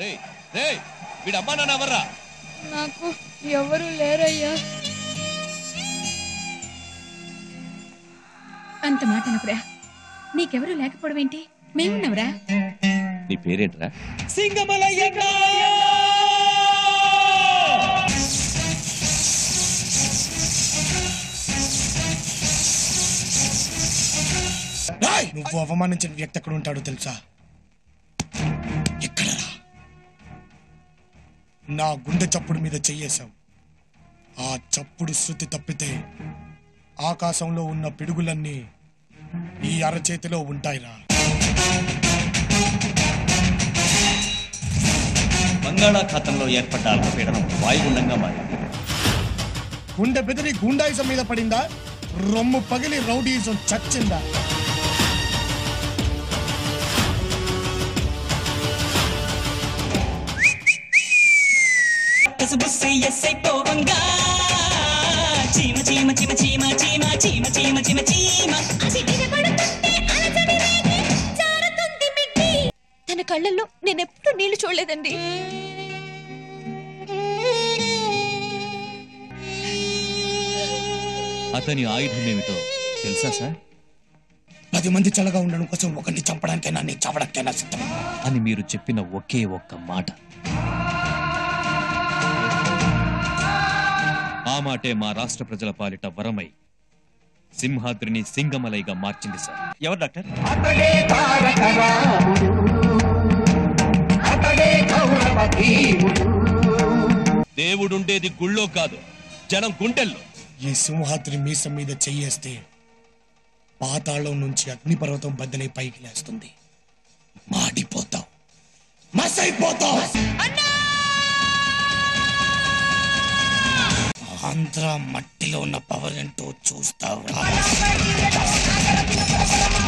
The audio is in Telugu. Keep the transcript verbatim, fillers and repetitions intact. अंत माटनकुरा नीकेवरू लेकपोवडेंटी मेमुन्नवरा नी पेरेंट्रा सिंगमलय्यना నువ్వు అవమానించిన వ్యక్తి అక్కడ ఉంటాడు తెలుసా? ఎక్కడ రా? నా గుండె చప్పుడు మీద చెయ్యేసావు. ఆ చప్పుడు శృతి తప్పితే ఆకాశంలో ఉన్న పిడుగులన్నీ ఈ అరచేతిలో ఉంటాయిరా. బంగాళాఖాతంలో ఏర్పడ్డ అల్పపీడనం వాయుగుండంగా మారింది. గుండె బెదిరి గుండాయిజం మీద పడిందా? రొమ్ము పగిలి రౌడీజం చచ్చిందా? తన కళ్ళల్లో నేనెప్పుడు నీళ్లు చూడలేదండి. అతని ఆయుధం ఏమిటో తెలుసా సార్? పది మంది చల్లగా ఉండడం కోసం ఒకరిని చంపడానికైనా నేను చావడానికైనా సిద్ధం అని మీరు చెప్పిన ఒకే ఒక్క మాట, ఆ మాటే మా రాష్ట్ర ప్రజల పాలిట వరమై సింహాద్రిని సింగమలైగా మార్చింది సార్. ఎవరు డాక్టర్? దేవుడుండేది గుళ్ళో కాదు, జనం గుండెల్లో. ఈ సింహాద్రి మీసం మీద చెయ్యేస్తే పాతాళం నుంచి అగ్నిపర్వతం బద్దలై పైకి లేస్తుంది. మాడిపోతావు, మసైపోతావు. ఆంధ్ర మట్టిలో ఉన్న పవర్ ఏంటో చూస్తావు.